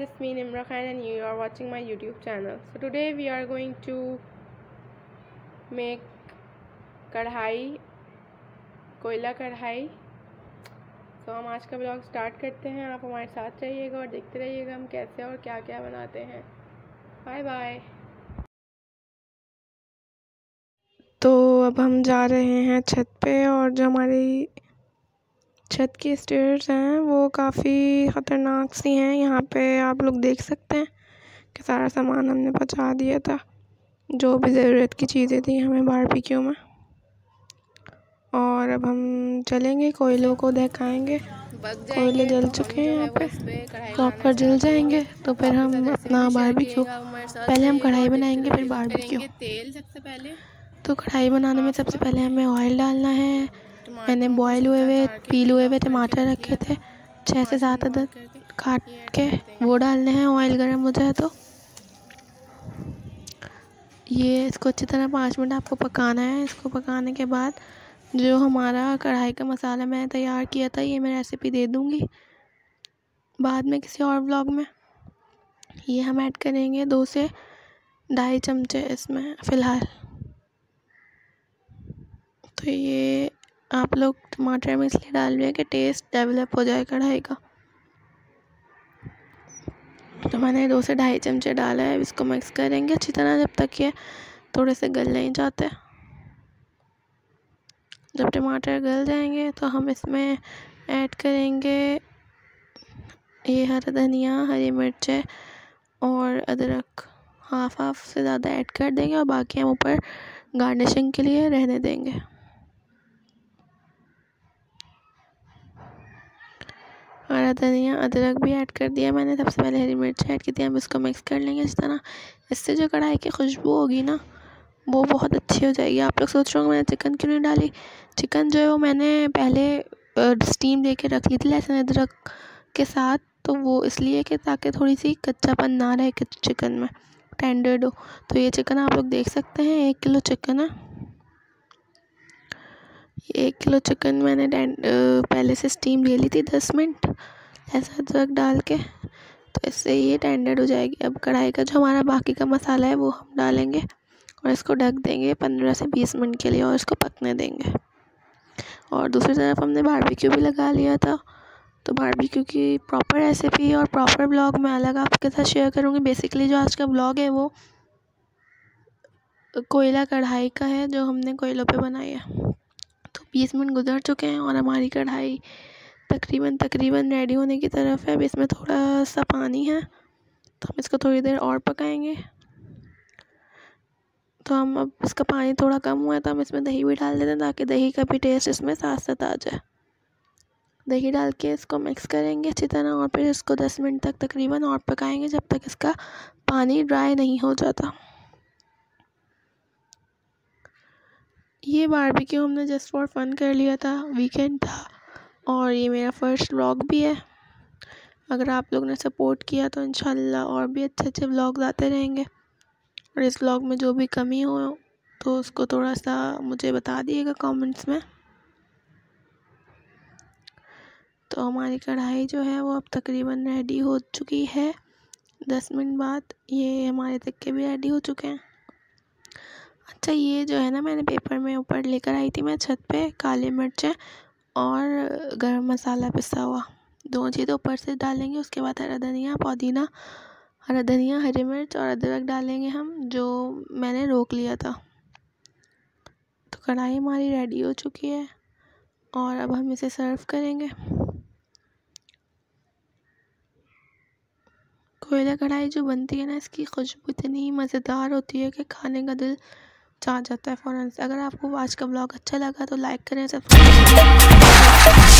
it's me Nimra Khan and you are watching my YouTube channel. So today we are going to make कढ़ाई, कोयला कढ़ाई. तो हम आज का व्लॉग स्टार्ट करते हैं. आप हमारे साथ रहिएगा और देखते रहिएगा हम कैसे और क्या क्या बनाते हैं. Bye bye. तो अब हम जा रहे हैं छत पे, और जो हमारी छत की स्टेयर्स हैं वो काफ़ी ख़तरनाक सी हैं. यहाँ पे आप लोग देख सकते हैं कि सारा सामान हमने पहुँचा दिया था, जो भी ज़रूरत की चीज़ें थी हमें बारबेक्यू में. और अब हम चलेंगे, कोयलों को दिखाएंगे. कोयले जल चुके हैं यहाँ पे, प्रॉपर जल जाएंगे. तो फिर हम अपना बारबेक्यू, पहले हम कढ़ाई बनाएंगे फिर बारबेक्यू. तो कढ़ाई बनाने में सबसे पहले हमें ऑयल डालना है. मैंने बॉयल हुए हुए पीले हुए टमाटर रखे थे 6 से 7 अदद, काट के वो डालने हैं. ऑयल गर्म हो जाए तो ये इसको अच्छी तरह 5 मिनट आपको पकाना है. इसको पकाने के बाद जो हमारा कढ़ाई का मसाला मैंने तैयार किया था, ये मैं रेसिपी दे दूँगी बाद में किसी और व्लॉग में. ये हम ऐड करेंगे 2 से ढाई चमचे इसमें फ़िलहाल. तो ये आप लोग टमाटर में इसलिए डाल रहे हैं कि टेस्ट डेवलप हो जाए कढ़ाई का. तो मैंने 2 से ढाई चमचे डाला है. इसको मिक्स करेंगे अच्छी तरह जब तक ये थोड़े से गल नहीं जाते. जब टमाटर गल जाएंगे तो हम इसमें ऐड करेंगे ये हरा धनिया, हरी मिर्चें और अदरक. हाफ से ज़्यादा ऐड कर देंगे और बाकी हम ऊपर गार्निशिंग के लिए रहने देंगे. हरा धनिया, अदरक भी ऐड कर दिया मैंने. सबसे पहले हरी मिर्च ऐड की थी. हम इसको मिक्स कर लेंगे इस तरह. इससे जो कढ़ाई की खुशबू होगी ना वो बहुत अच्छी हो जाएगी. आप लोग सोच रहे होंगे मैंने चिकन क्यों नहीं डाली. चिकन जो है वो मैंने पहले स्टीम देके रख ली थी लहसुन अदरक के साथ, तो वो इसलिए कि ताकि थोड़ी सी कच्चापन ना रहे चिकन में, टेंडर हो. तो ये चिकन आप लोग देख सकते हैं 1 किलो चिकन है. 1 किलो चिकन मैंने पहले से स्टीम ले ली थी 10 मिनट ऐसा अदरक डाल के. तो इससे ये टेंडर हो जाएगी. अब कढ़ाई का जो हमारा बाकी का मसाला है वो हम डालेंगे और इसको ढक देंगे 15 से 20 मिनट के लिए और इसको पकने देंगे. और दूसरी तरफ हमने बारबेक्यू भी लगा लिया था. तो बारबेक्यू की प्रॉपर रेसिपी और प्रॉपर ब्लॉग मैं अलग आपके साथ शेयर करूँगी. बेसिकली जो आज का ब्लॉग है वो कोयला कढ़ाई का है, जो हमने कोयलों पे बनाई है. तो 20 मिनट गुजर चुके हैं और हमारी कढ़ाई तकरीबन रेडी होने की तरफ है. अब इसमें थोड़ा सा पानी है तो हम इसको थोड़ी देर और पकाएंगे. तो हम अब इसका पानी थोड़ा कम हुआ है तो हम इसमें दही भी डाल देते हैं ताकि दही का भी टेस्ट इसमें साथ आ जाए. दही डाल के इसको मिक्स करेंगे अच्छी तरह और फिर इसको 10 मिनट तक तकरीबन और पकाएंगे जब तक इसका पानी ड्राई नहीं हो जाता. ये बारबेक्यू हमने जस्ट फॉर फन कर लिया था, वीकेंड था और ये मेरा फर्स्ट व्लॉग भी है. अगर आप लोग ने सपोर्ट किया तो इंशाल्लाह और भी अच्छे अच्छे व्लॉग आते रहेंगे. और इस व्लॉग में जो भी कमी हो तो उसको थोड़ा सा मुझे बता दिएगा कमेंट्स में. तो हमारी कढ़ाई जो है वो अब तकरीबन रेडी हो चुकी है. 10 मिनट बाद ये हमारे तक्के भी रेडी हो चुके हैं. अच्छा, ये जो है ना मैंने पेपर में ऊपर लेकर आई थी मैं छत पे, काली मिर्चें और गरम मसाला पिसा हुआ, दोनों चीज़ें ऊपर से डालेंगे. उसके बाद हरा धनिया, पुदीना, हरा धनिया, हरी मिर्च और अदरक डालेंगे हम, जो मैंने रोक लिया था. तो कढ़ाई हमारी रेडी हो चुकी है और अब हम इसे सर्व करेंगे. कोयला कढ़ाई जो बनती है ना, इसकी खुशबू इतनी मज़ेदार होती है कि खाने का दिल चाह जाता है फ़ौरन से. अगर आपको आज का व्लॉग अच्छा लगा तो लाइक करें, सब्सक्राइब करें.